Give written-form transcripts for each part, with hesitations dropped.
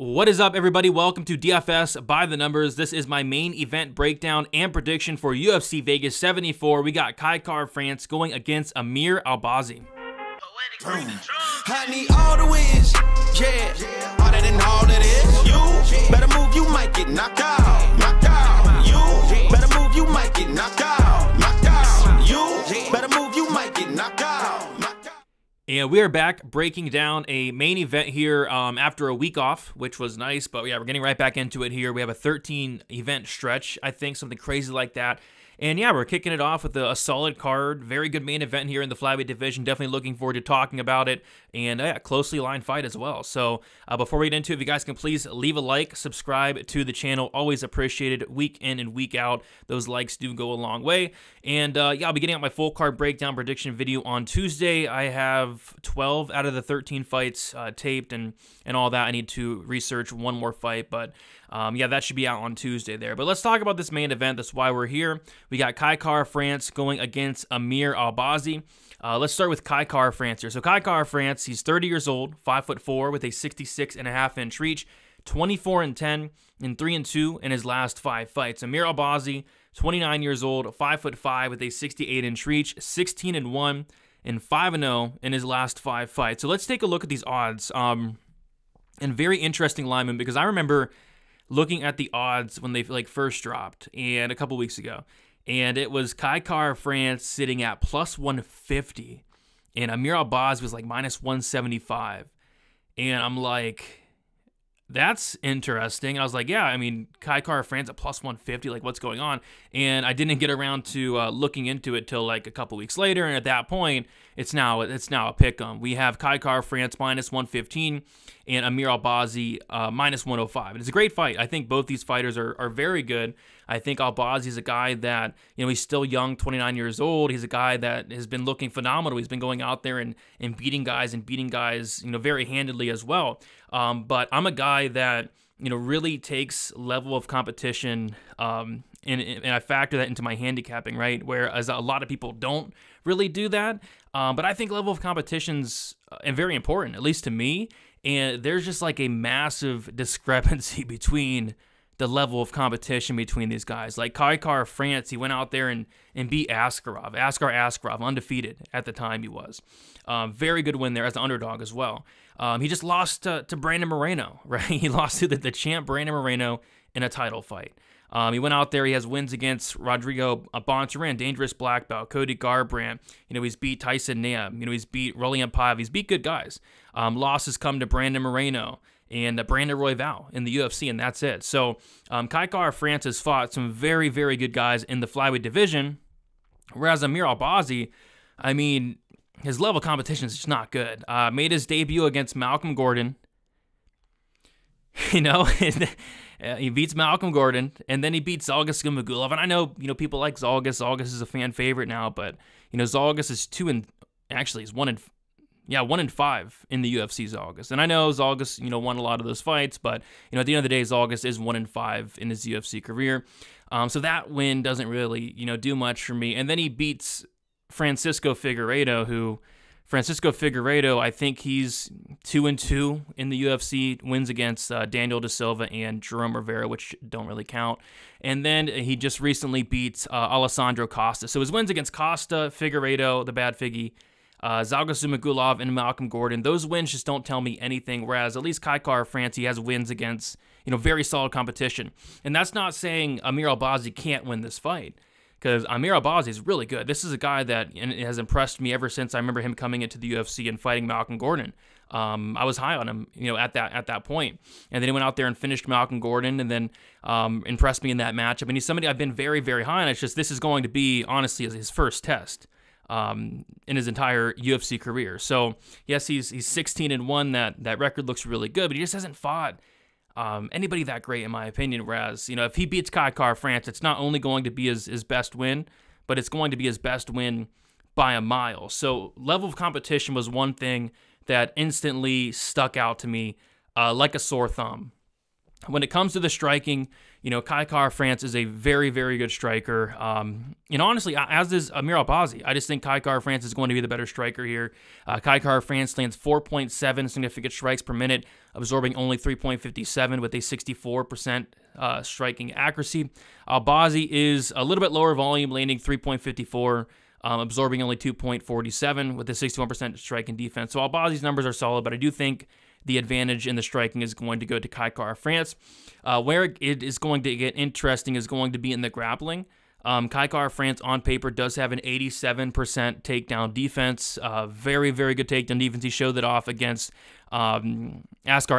What is up, everybody? Welcome to DFS by the numbers. This is my main event breakdown and prediction for UFC Vegas 74. We got Kai Kara France going against Amir Albazi. I need all the wins, yeah. Harder than all that is. You better move, you might get knocked out. Knocked out. You better move, you might get knocked out. Knocked out. You better move, you might get knocked out. And we are back breaking down a main event here after a week off, which was nice. But yeah, we're getting right back into it here. We have a 13-event stretch, I think, something crazy like that. And yeah, we're kicking it off with a solid card. Very good main event here in the flyweight division. Definitely looking forward to talking about it. And yeah, closely aligned fight as well. So before we get into it, if you guys can please leave a like, subscribe to the channel. Always appreciated week in and week out. Those likes do go a long way. And yeah, I'll be getting out my full card breakdown prediction video on Tuesday. I have 12 out of the 13 fights taped and all that. I need to research one more fight, but yeah, that should be out on Tuesday there. But let's talk about this main event. That's why we're here. We got Kai Kara France going against Amir Albazi. Let's start with Kai Kara France here. So Kai Kara France, he's 30 years old, 5'4", with a 66.5-inch reach, 24-10 and 3-2 in his last 5 fights. Amir Albazi, 29 years old, 5'5", with a 68-inch reach, 16-1. And 5-0 in his last 5 fights. So let's take a look at these odds. And very interesting lineman, because I remember looking at the odds when they first dropped and a couple weeks ago, and it was Kai Kara France sitting at +150, and Amir Albazi was like -175, and I'm like, that's interesting. I was like, yeah, I mean, Kai Kara France at +150, like, what's going on? And I didn't get around to looking into it till like a couple weeks later. And at that point, it's now a pick 'em. We have Kai Kara France -115 and Amir Albazi -105. And it's a great fight. I think both these fighters are very good. I think Albazi is a guy that, you know, he's still young, 29 years old. He's a guy that has been looking phenomenal. He's been going out there and beating guys you know, very handedly as well. But I'm a guy that, you know, really takes level of competition, and I factor that into my handicapping, right? Whereas a lot of people don't really do that. But I think level of competition's very important, at least to me. And there's just like a massive discrepancy between the level of competition between these guys. Like Kai Kara France, he went out there and beat Askarov. Askar Askarov, undefeated at the time he was. Very good win there as the underdog as well. He just lost to Brandon Moreno, right? He lost to the champ Brandon Moreno in a title fight. He went out there, he has wins against Rodrigo Bontorin, dangerous black belt, Cody Garbrandt. You know, he's beat Tyson Naam. You know, he's beat Rolian Paev. He's beat good guys. Losses come to Brandon Moreno and Brandon Royval in the UFC, and that's it. So Kai Kara France has fought some very, very good guys in the flyweight division, whereas Amir Albazi, I mean, his level of competition is just not good. Made his debut against Malcolm Gordon. You know, he beats Malcolm Gordon, and then he beats Zalgas Gumagulov. And I know, you know, people like Zalgas. Zalgas is a fan favorite now, but, you know, Zalgas is 1-5 in the UFC, Zalgas. And I know Zalgas, you know, won a lot of those fights, but, you know, at the end of the day, Zalgas is 1-5 in his UFC career. So that win doesn't really, you know, do much for me. And then he beats Francisco Figueredo, who, Francisco Figueredo, I think he's 2-2 in the UFC, wins against Daniel da Silva and Jerome Rivera, which don't really count. And then he just recently beats Alessandro Costa. So his wins against Costa, Figueredo, the bad Figgy, Zalgas Gumagulov, and Malcolm Gordon, those wins just don't tell me anything, whereas at least Kai Kara France, he has wins against, you know, very solid competition. And that's not saying Amir Albazi can't win this fight, because Amir Albazi is really good. This is a guy that has impressed me ever since I remember him coming into the UFC and fighting Malcolm Gordon. I was high on him, you know, at that point. And then he went out there and finished Malcolm Gordon, and then impressed me in that matchup. And he's somebody I've been very, very high on. It's just this is going to be, honestly, his first test in his entire UFC career. So yes, he's 16-1. That record looks really good, but he just hasn't fought anybody that great, in my opinion. Whereas, you know, if he beats Kai Kara France, it's not only going to be his best win, but it's going to be his best win by a mile. So level of competition was one thing that instantly stuck out to me like a sore thumb When it comes to the striking, you know, Kai Kara France is a very, very good striker. And honestly, as is Amir Albazi, I just think Kai Kara France is going to be the better striker here. Kai Kara France lands 4.7 significant strikes per minute, absorbing only 3.57 with a 64% striking accuracy. Albazi is a little bit lower volume, landing 3.54. Absorbing only 2.47 with a 61% strike and defense. So Albazi's numbers are solid, but I do think the advantage in the striking is going to go to Kai Kara France. Where it is going to get interesting is going to be in the grappling. Kai Kara France on paper does have an 87% takedown defense. Very, very good takedown defense. He showed that off against Askar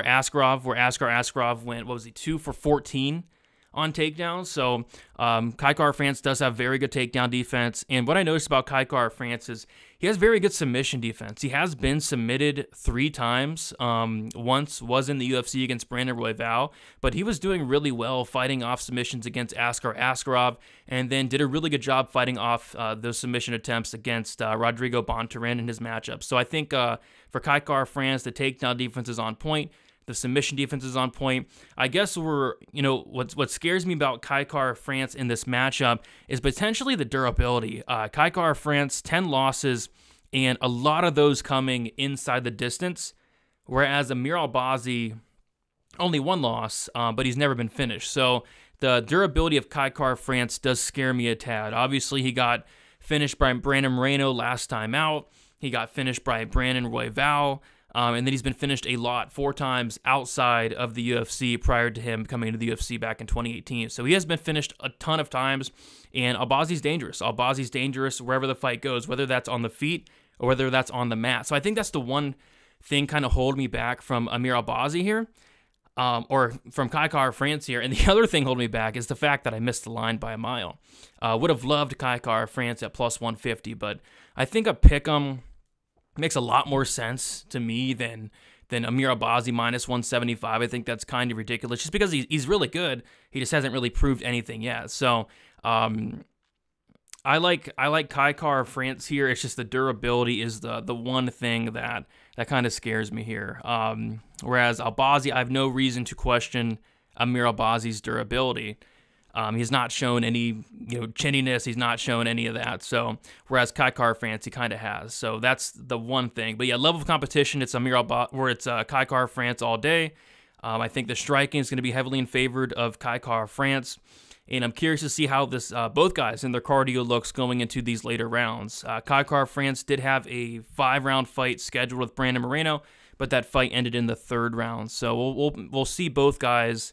Askarov, where Askar Askarov went, what was he, 2 for 14? On takedowns. So Kai Kara France does have very good takedown defense. And what I noticed about Kai Kara France is he has very good submission defense. He has been submitted 3 times. Once was in the UFC against Brandon Royval, but he was doing really well fighting off submissions against Askar Askarov, and then did a really good job fighting off those submission attempts against Rodrigo Bontorin in his matchup. So I think for Kai Kara France, the takedown defense is on point. The submission defense is on point. I guess we're, you know, what scares me about Kai Kara France in this matchup is potentially the durability. Kai Kara France, 10 losses, and a lot of those coming inside the distance, whereas Amir Albazi, only 1 loss, but he's never been finished. So the durability of Kai Kara France does scare me a tad. Obviously, he got finished by Brandon Moreno last time out. He got finished by Brandon Royval. And then he's been finished a lot, 4 times outside of the UFC prior to him coming into the UFC back in 2018. So he has been finished a ton of times, and Albazi's dangerous. Albazi's dangerous wherever the fight goes, whether that's on the feet or whether that's on the mat. So I think that's the one thing kind of holding me back from Amir Albazi here, or from Kai Kara France here. And the other thing holding me back is the fact that I missed the line by a mile. Would have loved Kai Kara France at plus 150, but I think a pick'em makes a lot more sense to me than Amir Albazi minus 175. I think that's kind of ridiculous just because he's really good. He just hasn't really proved anything yet. So I like Kai Kara France here. It's just the durability is the one thing that kind of scares me here. Whereas Albazi, I have no reason to question Amir Albazi's durability. He's not shown any, you know, chinniness. He's not shown any of that. So, whereas Kai Kara France, he kind of has. So that's the one thing. But yeah, level of competition, it's Amir Albazi, or it's Kai Kara France all day. I think the striking is going to be heavily in favor of Kai Kara France, and I'm curious to see how this both guys and their cardio looks going into these later rounds. Kai Kara France did have a 5-round fight scheduled with Brandon Moreno, but that fight ended in the 3rd round. So we'll see both guys.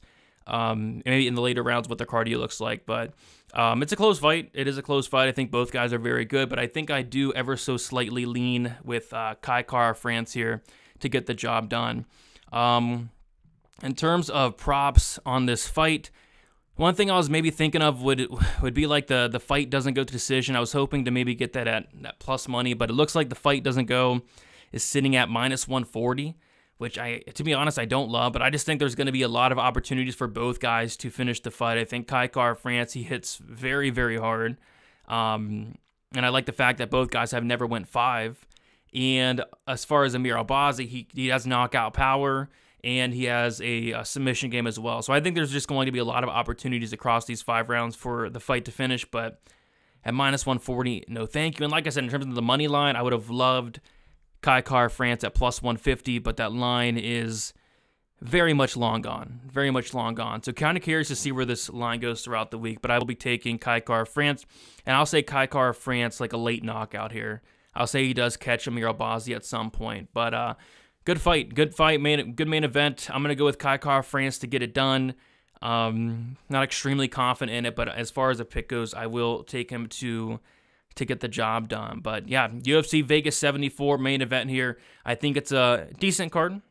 Maybe in the later rounds what their cardio looks like, but it's a close fight. It is a close fight. I think both guys are very good, but I think I do ever so slightly lean with Kai Kara France here to get the job done. In terms of props on this fight, one thing I was maybe thinking of would be like the fight doesn't go to decision. I was hoping to maybe get that at plus money, but it looks like the fight doesn't go is sitting at minus 140. Which to be honest, I don't love, but I just think there's going to be a lot of opportunities for both guys to finish the fight. I think Kai Kara France, he hits very, very hard. And I like the fact that both guys have never went 5. And as far as Amir Albazi, he has knockout power, and he has a submission game as well. So I think there's just going to be a lot of opportunities across these 5 rounds for the fight to finish, but at minus 140, no thank you. And like I said, in terms of the money line, I would have loved Kai Kara France at plus 150, but that line is very much long gone. Very much long gone. So kind of curious to see where this line goes throughout the week, but I will be taking Kai Kara France, and I'll say Kai Kara France like a late knockout here. I'll say he does catch Amir Albazi at some point, but good fight. Good fight, good main event. I'm going to go with Kai Kara France to get it done. Not extremely confident in it, but as far as a pick goes, I will take him to get the job done. But yeah, UFC Vegas 74 main event here. I think it's a decent card.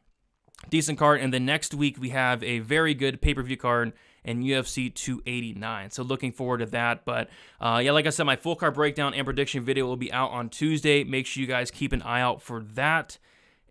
Decent card. And then next week we have a very good pay-per-view card in UFC 289. So looking forward to that. But yeah, like I said, my full card breakdown and prediction video will be out on Tuesday. Make sure you guys keep an eye out for that.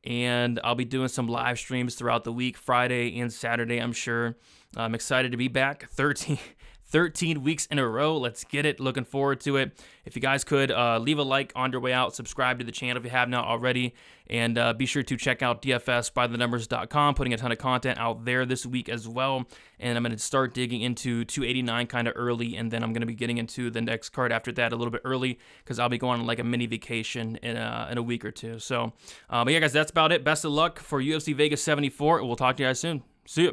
And I'll be doing some live streams throughout the week, Friday and Saturday, I'm sure. I'm excited to be back. 13 13 weeks in a row. Let's get it. Looking forward to it. If you guys could leave a like on your way out, subscribe to the channel if you have not already, and be sure to check out DFSByTheNumbers.com, putting a ton of content out there this week as well. And I'm going to start digging into 289 kind of early, and then I'm going to be getting into the next card after that a little bit early because I'll be going on like a mini vacation in a week or two. So, but yeah, guys, that's about it. Best of luck for UFC Vegas 74, and we'll talk to you guys soon. See ya.